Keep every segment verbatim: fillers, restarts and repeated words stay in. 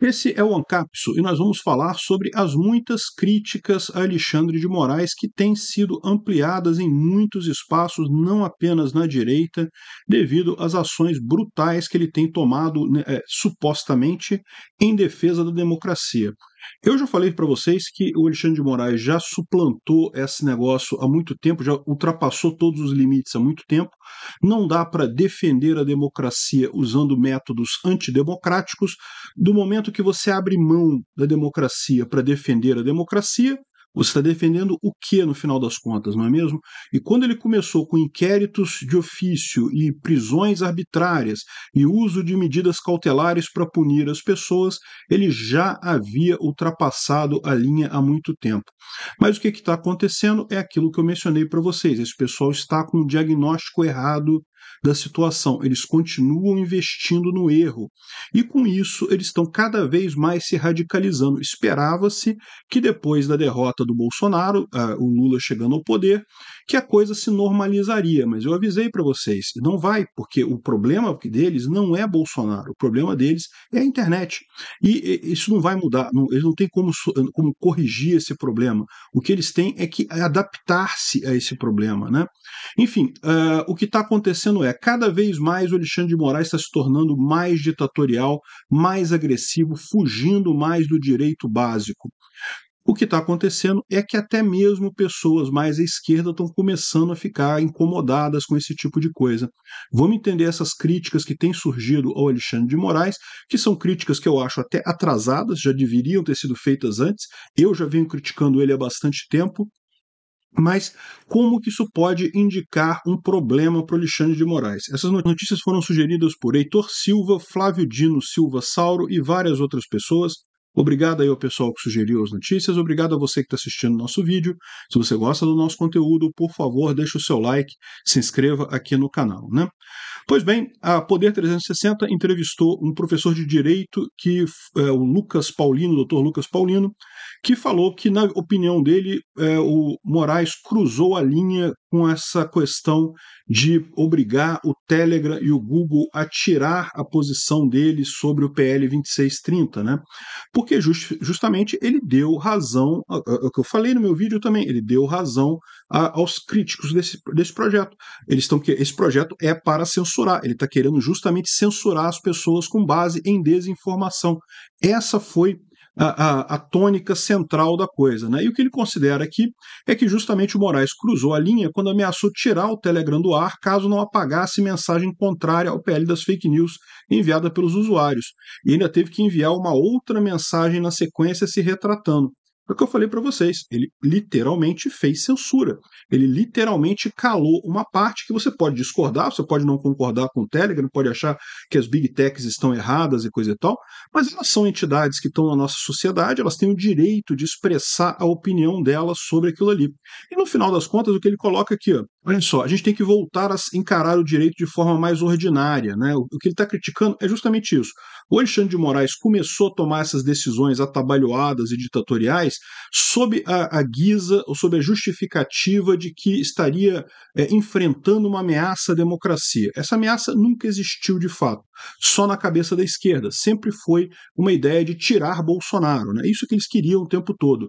Esse é o ANCAPSU e nós vamos falar sobre as muitas críticas a Alexandre de Moraes que têm sido ampliadas em muitos espaços, não apenas na direita, devido às ações brutais que ele tem tomado, né, supostamente, em defesa da democracia. Eu já falei para vocês que o Alexandre de Moraes já suplantou esse negócio há muito tempo, já ultrapassou todos os limites há muito tempo. Não dá para defender a democracia usando métodos antidemocráticos. Do momento que você abre mão da democracia para defender a democracia, você está defendendo o que no final das contas, não é mesmo? E quando ele começou com inquéritos de ofício e prisões arbitrárias e uso de medidas cautelares para punir as pessoas, ele já havia ultrapassado a linha há muito tempo. Mas o que está acontecendo é aquilo que eu mencionei para vocês. Esse pessoal está com um diagnóstico errado da situação. Eles continuam investindo no erro. E com isso, eles estão cada vez mais se radicalizando. Esperava-se que depois da derrota do Bolsonaro, uh, o Lula chegando ao poder, que a coisa se normalizaria. Mas eu avisei para vocês, não vai, porque o problema deles não é Bolsonaro. O problema deles é a internet. E isso não vai mudar. Não, eles não têm como, como corrigir esse problema. O que eles têm é que adaptar-se a esse problema, né? Enfim, uh, o que está acontecendo é, cada vez mais o Alexandre de Moraes está se tornando mais ditatorial, mais agressivo, fugindo mais do direito básico. O que está acontecendo é que até mesmo pessoas mais à esquerda estão começando a ficar incomodadas com esse tipo de coisa. Vamos entender essas críticas que têm surgido ao Alexandre de Moraes, que são críticas que eu acho até atrasadas, já deveriam ter sido feitas antes. Eu já venho criticando ele há bastante tempo. Mas como que isso pode indicar um problema para o Alexandre de Moraes? Essas notícias foram sugeridas por Heitor Silva, Flávio Dino Silva Sauro e várias outras pessoas. Obrigado aí ao pessoal que sugeriu as notícias, obrigado a você que está assistindo o nosso vídeo. Se você gosta do nosso conteúdo, por favor, deixa o seu like, se inscreva aqui no canal, né? Pois bem, a Poder trezentos e sessenta entrevistou um professor de Direito, que é, o Lucas Paulino, o doutor Lucas Paulino, que falou que, na opinião dele, é, o Moraes cruzou a linha com essa questão de obrigar o Telegram e o Google a tirar a posição dele sobre o P L vinte e seis trinta, né? Porque just, justamente ele deu razão, o que eu falei no meu vídeo também, ele deu razão a, aos críticos desse, desse projeto. Eles estão que esse projeto é para censurar, ele está querendo justamente censurar as pessoas com base em desinformação. Essa foi A, a, a tônica central da coisa, né? E o que ele considera aqui é que justamente o Moraes cruzou a linha quando ameaçou tirar o Telegram do ar caso não apagasse mensagem contrária ao P L das fake news enviada pelos usuários. E ainda teve que enviar uma outra mensagem na sequência se retratando. É o que eu falei para vocês, ele literalmente fez censura, ele literalmente calou uma parte que você pode discordar, você pode não concordar com o Telegram, pode achar que as big techs estão erradas e coisa e tal, mas elas são entidades que estão na nossa sociedade, elas têm o direito de expressar a opinião delas sobre aquilo ali. E no final das contas, o que ele coloca aqui, ó, olha só, a gente tem que voltar a encarar o direito de forma mais ordinária, né? O que ele está criticando é justamente isso. O Alexandre de Moraes começou a tomar essas decisões atabalhoadas e ditatoriais sob a, a guisa ou sob a justificativa de que estaria é, enfrentando uma ameaça à democracia. Essa ameaça nunca existiu de fato, só na cabeça da esquerda. Sempre foi uma ideia de tirar Bolsonaro, né? Isso que eles queriam o tempo todo.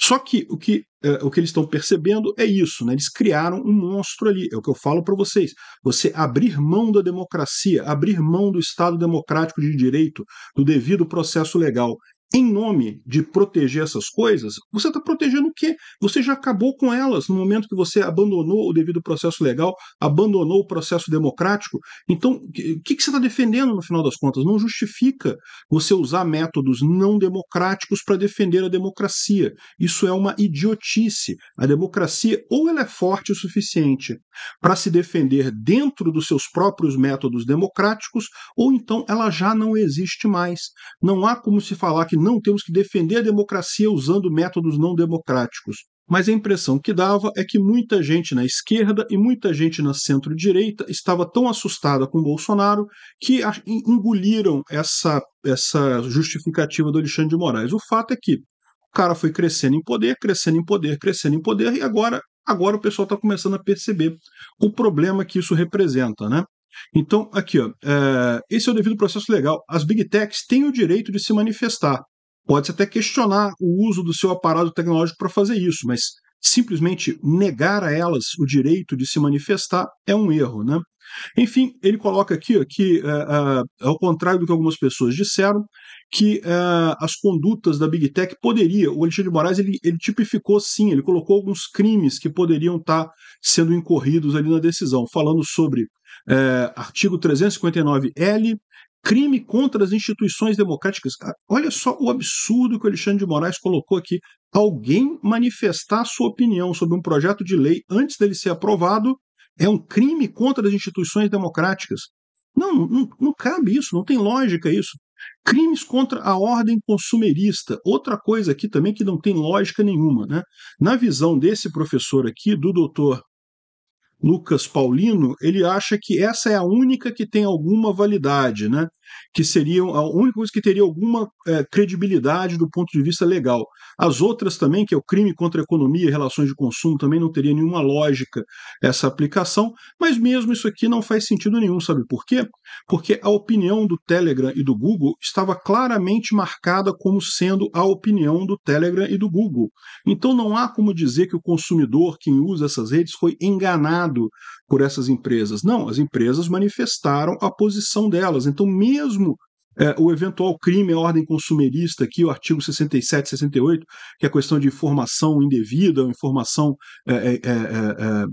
Só que o que o que eles estão percebendo é isso, né? Eles criaram um monstro ali, é o que eu falo para vocês. Você abrir mão da democracia, abrir mão do Estado democrático de direito, do devido processo legal, em nome de proteger essas coisas, você está protegendo o quê? Você já acabou com elas no momento que você abandonou o devido processo legal, abandonou o processo democrático. Então, o que, que você está defendendo no final das contas? Não justifica você usar métodos não democráticos para defender a democracia. Isso é uma idiotice. A democracia ou ela é forte o suficiente para se defender dentro dos seus próprios métodos democráticos, ou então ela já não existe mais. Não há como se falar que não temos que defender a democracia usando métodos não democráticos. Mas a impressão que dava é que muita gente na esquerda e muita gente na centro-direita estava tão assustada com Bolsonaro que engoliram essa, essa justificativa do Alexandre de Moraes. O fato é que o cara foi crescendo em poder, crescendo em poder, crescendo em poder, e agora, agora o pessoal está começando a perceber o problema que isso representa, né? Então, aqui, ó, é, esse é o devido processo legal. As big techs têm o direito de se manifestar. Pode-se até questionar o uso do seu aparato tecnológico para fazer isso, mas simplesmente negar a elas o direito de se manifestar é um erro, né? Enfim, ele coloca aqui ó, que, uh, uh, ao contrário do que algumas pessoas disseram, que uh, as condutas da Big Tech poderia, o Alexandre de Moraes ele, ele tipificou sim, ele colocou alguns crimes que poderiam estar sendo incorridos ali na decisão, falando sobre uh, artigo trezentos e cinquenta e nove L, crime contra as instituições democráticas. Olha só o absurdo que o Alexandre de Moraes colocou aqui. Alguém manifestar sua opinião sobre um projeto de lei antes dele ser aprovado é um crime contra as instituições democráticas. Não, não, não cabe isso, não tem lógica isso. Crimes contra a ordem consumerista. Outra coisa aqui também que não tem lógica nenhuma, né? Na visão desse professor aqui, do doutor Lucas Paulino, ele acha que essa é a única que tem alguma validade, né? Que seria a única coisa que teria alguma é, credibilidade do ponto de vista legal. As outras também, que é o crime contra a economia e relações de consumo, também não teria nenhuma lógica essa aplicação, mas mesmo isso aqui não faz sentido nenhum, sabe por quê? Porque a opinião do Telegram e do Google estava claramente marcada como sendo a opinião do Telegram e do Google. Então não há como dizer que o consumidor, quem usa essas redes, foi enganado por essas empresas. Não, as empresas manifestaram a posição delas. Então, mesmo é, o eventual crime à ordem consumerista aqui, o artigo sessenta e sete, sessenta e oito, que é a questão de informação indevida, informação é, é, é, é,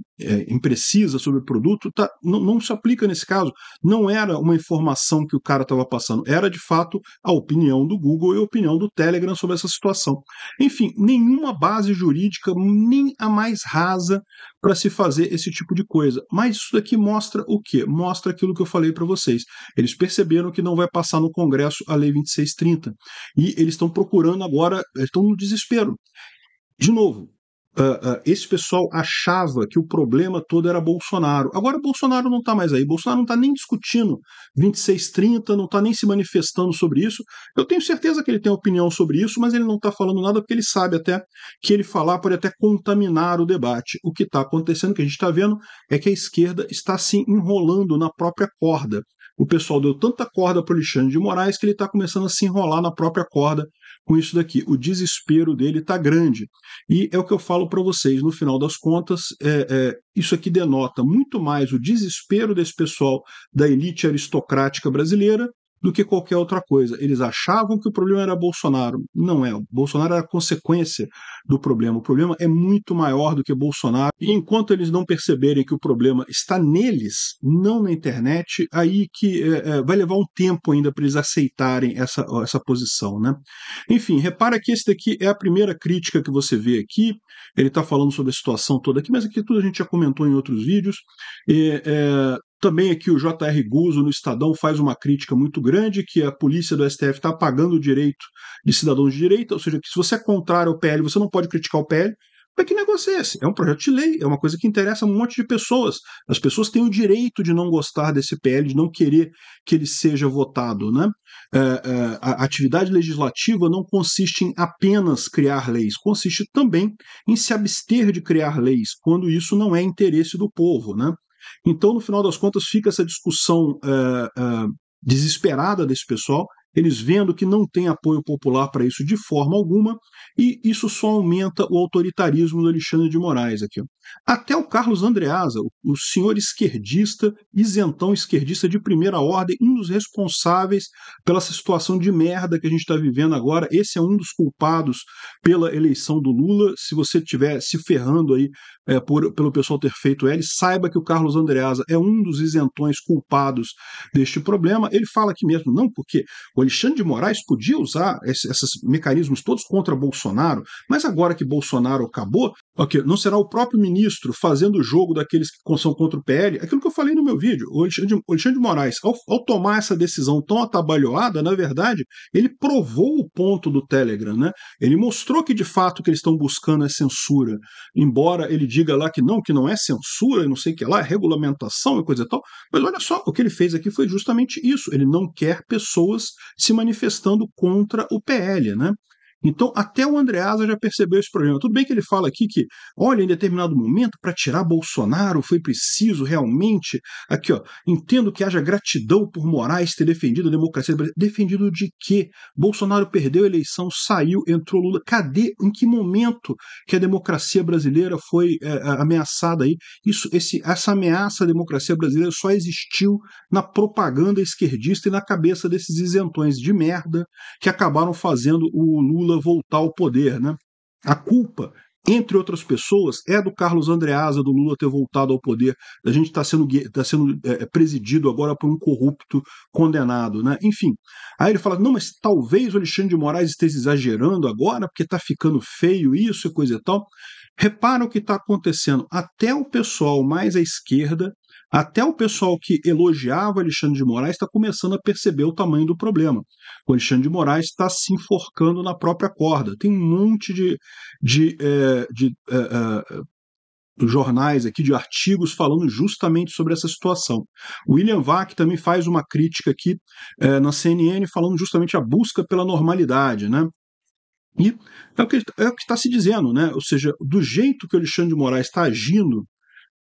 é, imprecisa sobre o produto, tá, não, não se aplica nesse caso. Não era uma informação que o cara estava passando, era de fato a opinião do Google e a opinião do Telegram sobre essa situação. Enfim, nenhuma base jurídica, nem a mais rasa, para se fazer esse tipo de coisa. Mas isso daqui mostra o quê? Mostra aquilo que eu falei para vocês. Eles perceberam que não vai passar no Congresso a Lei vinte e seis trinta. E eles estão procurando agora, estão no desespero. De novo, uh, uh, esse pessoal achava que o problema todo era Bolsonaro. Agora Bolsonaro não está mais aí. Bolsonaro não está nem discutindo vinte e seis trinta, não está nem se manifestando sobre isso. Eu tenho certeza que ele tem opinião sobre isso, mas ele não está falando nada porque ele sabe até que ele falar pode até contaminar o debate. O que está acontecendo, o que a gente está vendo, é que a esquerda está se enrolando na própria corda. O pessoal deu tanta corda para o Alexandre de Moraes que ele está começando a se enrolar na própria corda com isso daqui. O desespero dele está grande. E é o que eu falo para vocês, no final das contas, é, é, isso aqui denota muito mais o desespero desse pessoal da elite aristocrática brasileira do que qualquer outra coisa. Eles achavam que o problema era Bolsonaro. Não é. O Bolsonaro era a consequência do problema. O problema é muito maior do que Bolsonaro. E enquanto eles não perceberem que o problema está neles, não na internet, aí que é, é, vai levar um tempo ainda para eles aceitarem essa, essa posição, né? Enfim, repara que esse daqui é a primeira crítica que você vê aqui. Ele está falando sobre a situação toda aqui, mas aqui tudo a gente já comentou em outros vídeos. E, é, também aqui o J R Guzzo, no Estadão, faz uma crítica muito grande que a polícia do S T F está apagando o direito de cidadãos de direita, ou seja, que se você é contrário ao P L, você não pode criticar o P L. Mas que negócio é esse? É um projeto de lei, é uma coisa que interessa um monte de pessoas. As pessoas têm o direito de não gostar desse P L, de não querer que ele seja votado, né? É, é, a atividade legislativa não consiste em apenas criar leis, consiste também em se abster de criar leis, quando isso não é interesse do povo, né? Então, no final das contas, fica essa discussão uh, uh, desesperada desse pessoal, eles vendo que não tem apoio popular para isso de forma alguma, e isso só aumenta o autoritarismo do Alexandre de Moraes aqui. Até o Carlos Andreazza, o senhor esquerdista, isentão esquerdista de primeira ordem, um dos responsáveis pela situação de merda que a gente está vivendo agora, esse é um dos culpados pela eleição do Lula. Se você estiver se ferrando aí é, por, pelo pessoal ter feito ele, saiba que o Carlos Andreazza é um dos isentões culpados deste problema. Ele fala aqui mesmo, não, porque o Alexandre de Moraes podia usar esses, esses mecanismos todos contra Bolsonaro, mas agora que Bolsonaro acabou, okay, não será o próprio ministro fazendo o jogo daqueles que são contra o P L? Aquilo que eu falei no meu vídeo, o Alexandre, o Alexandre de Moraes, ao, ao tomar essa decisão tão atabalhoada, na verdade, ele provou o ponto do Telegram, né? Ele mostrou que de fato o que eles estão buscando é censura, embora ele diga lá que não, que não é censura, não sei o que lá, é regulamentação e coisa e tal, mas olha só, o que ele fez aqui foi justamente isso, ele não quer pessoas se manifestando contra o P L, né? Então, até o Andreazza já percebeu esse problema. Tudo bem que ele fala aqui que, olha, em determinado momento, para tirar Bolsonaro foi preciso realmente... Aqui, ó, entendo que haja gratidão por Moraes ter defendido a democracia. Defendido de quê? Bolsonaro perdeu a eleição, saiu, entrou Lula. Cadê? Em que momento que a democracia brasileira foi é, ameaçada aí? Isso, esse, essa ameaça à democracia brasileira só existiu na propaganda esquerdista e na cabeça desses isentões de merda que acabaram fazendo o Lula voltar ao poder, né? A culpa, entre outras pessoas, é do Carlos Andreazza, do Lula ter voltado ao poder. A gente está sendo, tá sendo é, presidido agora por um corrupto condenado, né? Enfim, aí ele fala, não, mas talvez o Alexandre de Moraes esteja exagerando agora, porque está ficando feio isso e coisa e tal. Repara o que está acontecendo. Até o pessoal mais à esquerda, até o pessoal que elogiava Alexandre de Moraes está começando a perceber o tamanho do problema. O Alexandre de Moraes está se enforcando na própria corda. Tem um monte de, de, é, de é, é, jornais aqui, de artigos falando justamente sobre essa situação. O William Wack também faz uma crítica aqui é, na C N N falando justamente a busca pela normalidade, né? E é o que é o que está se dizendo, né? Ou seja, do jeito que o Alexandre de Moraes está agindo,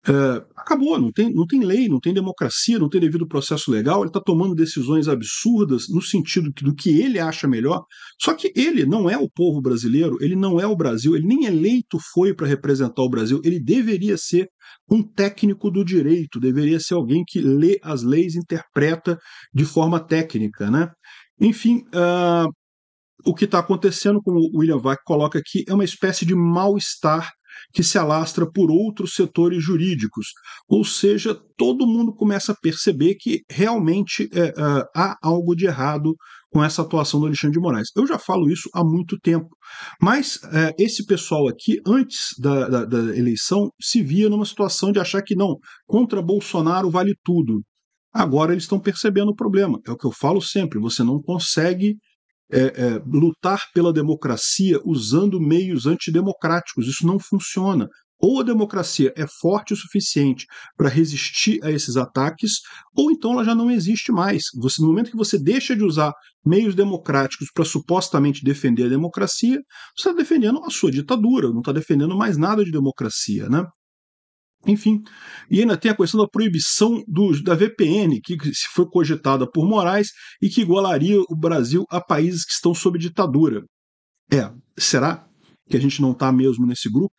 Uh, acabou, não tem, não tem lei, não tem democracia, não tem devido processo legal, ele está tomando decisões absurdas no sentido do que ele acha melhor, só que ele não é o povo brasileiro, ele não é o Brasil, ele nem eleito foi para representar o Brasil, ele deveria ser um técnico do direito, deveria ser alguém que lê as leis, interpreta de forma técnica, né? Enfim, uh, o que está acontecendo, como o William Wack coloca aqui, é uma espécie de mal-estar que se alastra por outros setores jurídicos, ou seja, todo mundo começa a perceber que realmente é, é, há algo de errado com essa atuação do Alexandre de Moraes. Eu já falo isso há muito tempo, mas é, esse pessoal aqui, antes da, da, da eleição, se via numa situação de achar que não, contra Bolsonaro vale tudo. Agora eles estão percebendo o problema, é o que eu falo sempre, você não consegue... É, é, lutar pela democracia usando meios antidemocráticos, isso não funciona. Ou a democracia é forte o suficiente para resistir a esses ataques, ou então ela já não existe mais. Você, no momento que você deixa de usar meios democráticos para supostamente defender a democracia, você está defendendo a sua ditadura, não está defendendo mais nada de democracia, né? Enfim, e ainda tem a questão da proibição do, da V P N, que foi cogitada por Moraes e que igualaria o Brasil a países que estão sob ditadura. É, será que a gente não está mesmo nesse grupo?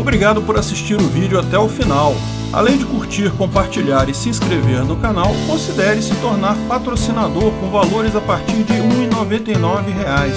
Obrigado por assistir o vídeo até o final. Além de curtir, compartilhar e se inscrever no canal, considere se tornar patrocinador com valores a partir de um real e noventa e nove centavos.